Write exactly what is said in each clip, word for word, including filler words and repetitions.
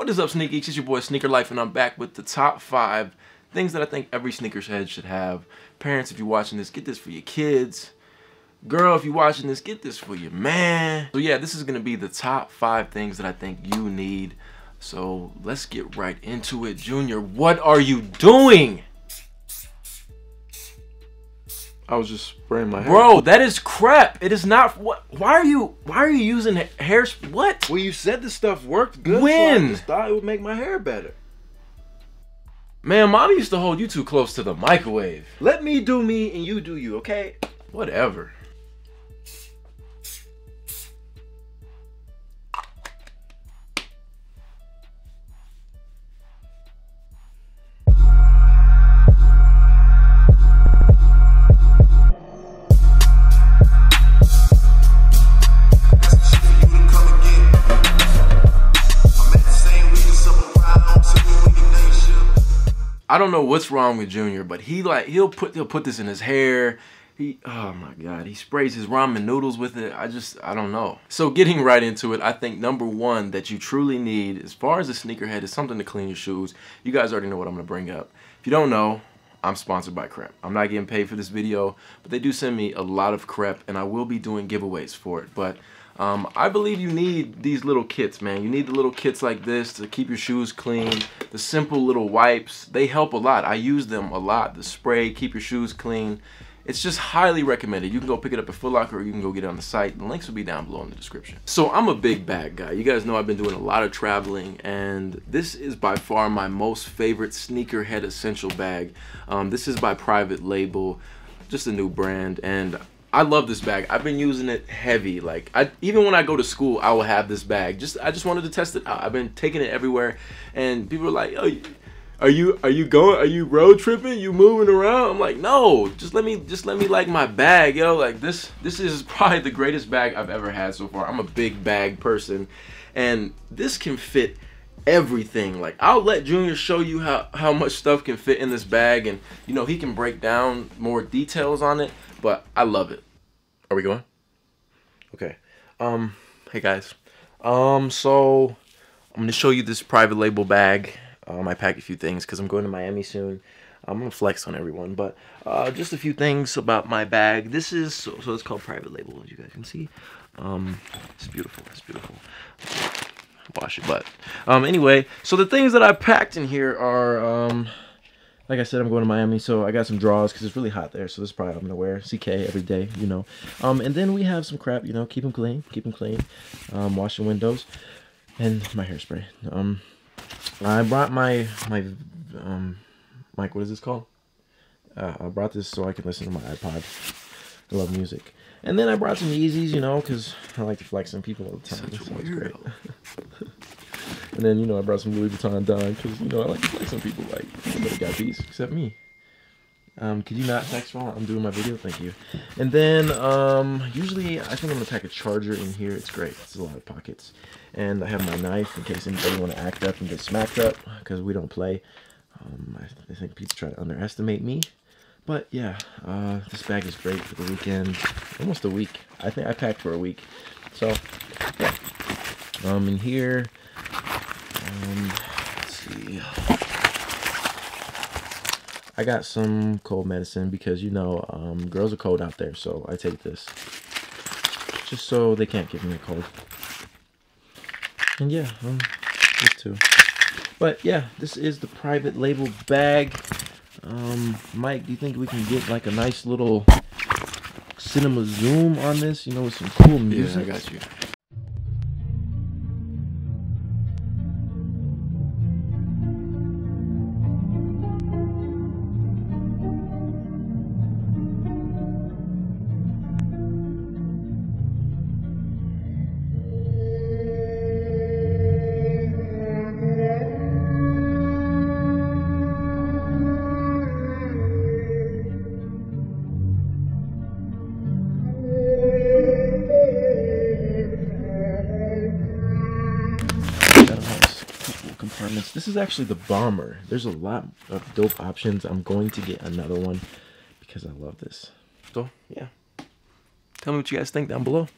What is up, Sneak Geeks? It's your boy Sneaker Life, and I'm back with the top five things that I think every sneakerhead should have. Parents, if you're watching this, get this for your kids. Girl, if you're watching this, get this for your man. So yeah, this is gonna be the top five things that I think you need. So let's get right into it. Junior, what are you doing? I was just spraying my hair. Bro, that is Crep. It is not. What? Why are you? Why are you using hair? What? Well, you said this stuff worked good. When? So I just thought it would make my hair better. Man, Mommy used to hold you too close to the microwave. Let me do me and you do you, okay? Whatever. I don't know what's wrong with Junior, but he like he'll put he'll put this in his hair. He oh my god, he sprays his ramen noodles with it. I just I don't know. So getting right into it, I think number one that you truly need as far as a sneakerhead is something to clean your shoes. You guys already know what I'm gonna bring up. If you don't know, I'm sponsored by Crep. I'm not getting paid for this video, but they do send me a lot of Crep, and I will be doing giveaways for it. But Um, I believe you need these little kits, man. You need the little kits like this to keep your shoes clean. The simple little wipes, they help a lot. I use them a lot. The spray, keep your shoes clean. It's just highly recommended. You can go pick it up at Foot Locker, or you can go get it on the site. The links will be down below in the description. So I'm a big bag guy. You guys know I've been doing a lot of traveling, and this is by far my most favorite sneakerhead essential bag. Um, this is by Private Label, just a new brand, and I love this bag. I've been using it heavy. Like, I, even when I go to school, I will have this bag. Just, I just wanted to test it out. I've been taking it everywhere, and people are like, "Oh, are you, are you going? Are you road tripping? You moving around?" I'm like, "No, just let me, just let me like my bag, yo." Like this, this is probably the greatest bag I've ever had so far. I'm a big bag person, and this can fit everything. Like, I'll let Junior show you how how much stuff can fit in this bag, and you know he can break down more details on it, but I love it. Are we going? Okay. Um hey guys, um so I'm gonna show you this Private Label bag. um I packed a few things because I'm going to Miami soon. I'm gonna flex on everyone, but uh just a few things about my bag. This is so, so it's called Private Label, as you guys can see. Um it's beautiful. It's beautiful. Wash your butt. Um, anyway, so the things that I packed in here are, um, like I said, I'm going to Miami, so I got some drawers because it's really hot there, so this is probably what I'm going to wear. C K every day, you know. Um, and then we have some crap, you know, keep them clean, keep them clean, um, wash the windows, and my hairspray. Um, I brought my, my, um, Mike, what is this called? Uh, I brought this so I can listen to my iPod. I love music. And then I brought some Yeezys, you know, because I like to flex on people all the time. Such a weirdo. Great. And then, you know, I brought some Louis Vuitton Don, because, you know, I like to flex on people. Like, nobody got these except me. Um, could you not text while I'm doing my video? Thank you. And then, um, usually, I think I'm going to pack a charger in here. It's great. It's a lot of pockets. And I have my knife in case anybody want to act up and get smacked up, because we don't play. Um, I think people try to underestimate me. But yeah, uh, this bag is great for the weekend, almost a week. I think I packed for a week. So yeah, um, in here, um, let's see. I got some cold medicine because, you know, um, girls are cold out there. So I take this just so they can't give me a cold. And yeah, um, this too. But yeah, this is the Private Label bag. Um, Mike, do you think we can get like a nice little cinema zoom on this? You know, with some cool music. Yeah, I got you. This is actually the bomber. There's a lot of dope options. I'm going to get another one because I love this. So yeah, tell me what you guys think down below.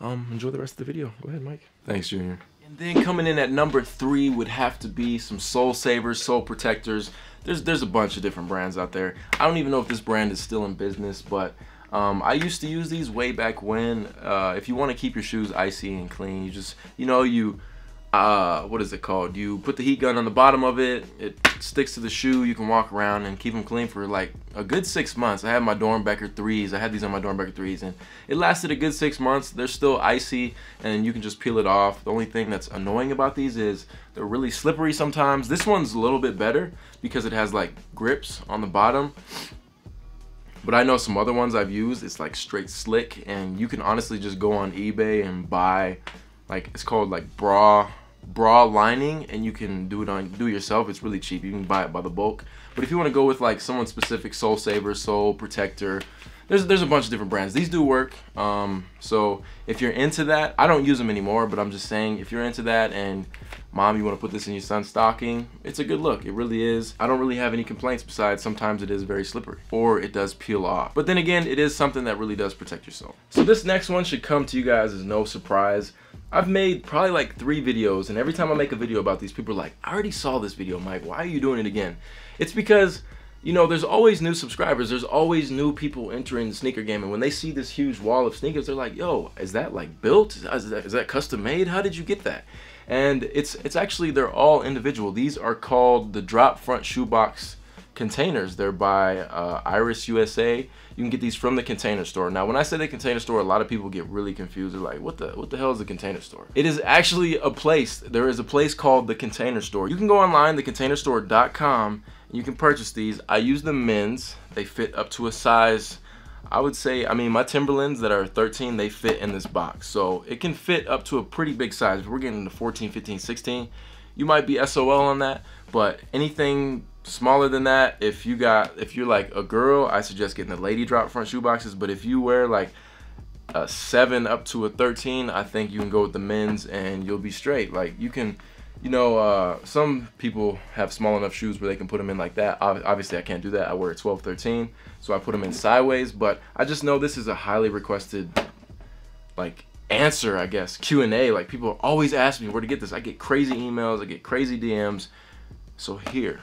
Um enjoy the rest of the video. Go ahead, Mike. Thanks, Junior. And then coming in at number three would have to be some Soul Savers, Soul Protectors. There's, there's a bunch of different brands out there. I don't even know if this brand is still in business, but Um, I used to use these way back when. Uh, if you want to keep your shoes icy and clean, you just, you know, you, uh, what is it called? You put the heat gun on the bottom of it, it sticks to the shoe, you can walk around and keep them clean for like a good six months. I had my Dornbecker threes, I had these on my Dornbecker threes, and it lasted a good six months. They're still icy, and you can just peel it off. The only thing that's annoying about these is they're really slippery sometimes. This one's a little bit better because it has like grips on the bottom. But I know some other ones I've used, it's like straight slick, and you can honestly just go on eBay and buy, like, it's called like bra bra lining, and you can do it on do it yourself. It's really cheap. You can buy it by the bulk. But if you want to go with like someone specific, Soul Saver, Soul Protector, there's there's a bunch of different brands. These do work. Um, so if you're into that, I don't use them anymore, but I'm just saying, if you're into that and mom, you want to put this in your son's stocking, it's a good look. It really is. I don't really have any complaints besides sometimes it is very slippery or it does peel off. But then again, it is something that really does protect your soul. So this next one should come to you guys as no surprise. I've made probably like three videos, and every time I make a video about these, people are like, I already saw this video, Mike. Why are you doing it again? It's because, you know, there's always new subscribers. There's always new people entering the sneaker game. And when they see this huge wall of sneakers, they're like, yo, is that like built? Is that, is that custom made? How did you get that? And it's it's actually, they're all individual. These are called the drop front shoebox containers. They're by uh, Iris U S A. You can get these from the Container Store. Now, when I say the Container Store, a lot of people get really confused. They're like, what the what the hell is the Container Store? It is actually a place. There is a place called the Container Store. You can go online, the container store dot com, and you can purchase these. I use the men's. They fit up to a size, I would say, I mean, my Timberlands that are thirteen, they fit in this box. So it can fit up to a pretty big size. If we're getting into fourteen, fifteen, sixteen, you might be S O L on that, but anything smaller than that, if you got, if you're like a girl, I suggest getting the lady drop front shoe boxes. But if you wear like a seven up to a thirteen, I think you can go with the men's and you'll be straight. Like you can, you know, uh, some people have small enough shoes where they can put them in like that. Obviously, I can't do that. I wear a twelve, thirteen, so I put them in sideways. But I just know this is a highly requested, like, answer, I guess, Q and A. Like, people always ask me where to get this. I get crazy emails. I get crazy D Ms. So here,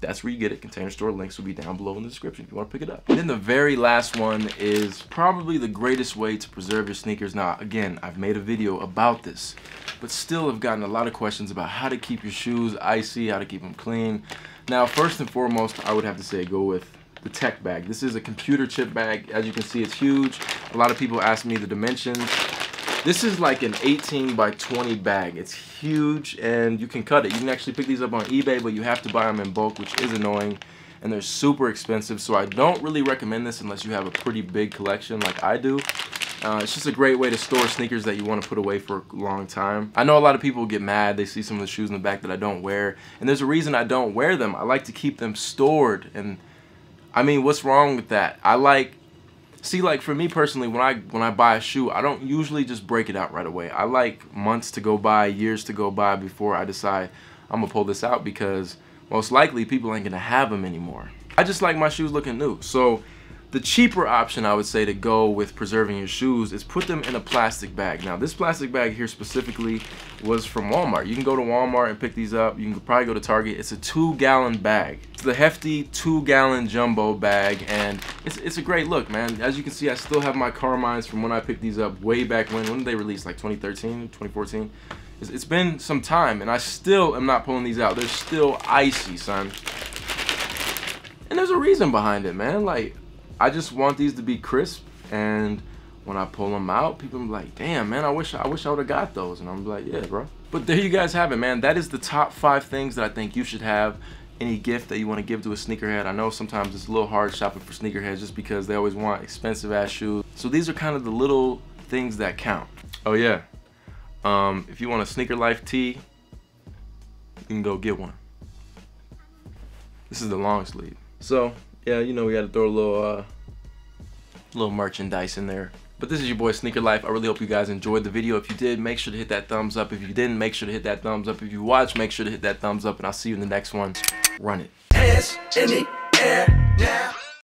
that's where you get it. Container Store links will be down below in the description if you want to pick it up. And then the very last one is probably the greatest way to preserve your sneakers. Now, again, I've made a video about this, but still have gotten a lot of questions about how to keep your shoes icy, how to keep them clean. Now, first and foremost, I would have to say go with the tech bag. This is a computer chip bag. As you can see, it's huge. A lot of people ask me the dimensions. This is like an eighteen by twenty bag. It's huge, and you can cut it. You can actually pick these up on eBay, but you have to buy them in bulk, which is annoying, and they're super expensive, so I don't really recommend this unless you have a pretty big collection like I do. Uh, it's just a great way to store sneakers that you want to put away for a long time. I know a lot of people get mad. They see some of the shoes in the back that I don't wear, and there's a reason I don't wear them. I like to keep them stored, and I mean, what's wrong with that? I like, see, like for me personally, when I when I buy a shoe, I don't usually just break it out right away. I like months to go by, years to go by before I decide I'm gonna pull this out, because most likely people ain't gonna have them anymore. I just like my shoes looking new, so. The cheaper option, I would say, to go with preserving your shoes is put them in a plastic bag. Now, this plastic bag here specifically was from Walmart. You can go to Walmart and pick these up. You can probably go to Target. It's a two-gallon bag. It's the hefty two-gallon jumbo bag, and it's, it's a great look, man. As you can see, I still have my Carmines from when I picked these up way back when. When did they release? Like twenty thirteen, twenty fourteen? It's, it's been some time, and I still am not pulling these out. They're still icy, son. And there's a reason behind it, man. Like, I just want these to be crisp, and when I pull them out, people are like, damn, man, I wish I wish I would have got those. And I'm like, yeah, bro. But there you guys have it, man. That is the top five things that I think you should have. Any gift that you want to give to a sneakerhead. I know sometimes it's a little hard shopping for sneakerheads just because they always want expensive-ass shoes. So these are kind of the little things that count. Oh, yeah. Um, if you want a Sneaker Life tee, you can go get one. This is the long sleeve. So, yeah, you know, we got to throw a little, uh, little merchandise in there. But this is your boy, Sneaker Life. I really hope you guys enjoyed the video. If you did, make sure to hit that thumbs up. If you didn't, make sure to hit that thumbs up. If you watched, make sure to hit that thumbs up. And I'll see you in the next one. Run it. Hands in the air now.